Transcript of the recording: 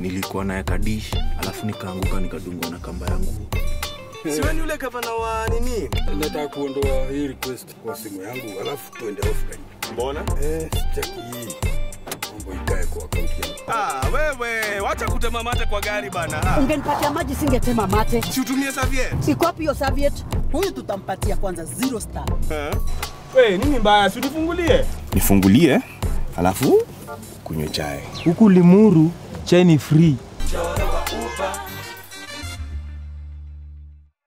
Nilikuwa na yakadish, alafu nikaanguka nikadungwa na kamba yangu. Siwe ni yule gavana wa nini? Nataka kuondoa hii request kwa simu yangu, alafu tuende off kani. Mbona? Check hii. Mambo ikae kwa account yangu. Wewe, wacha kutema mate kwa gari bana. Ungenipatia maji singetema mate. Si utumie serviette. Iko wapi hiyo serviette? Huyu tutampatia kwanza 0 star. Wewe, nini mbaya? Si unifungulie. Nifungulie? Alafu kunywa chai. Huku Limuru chai ni free.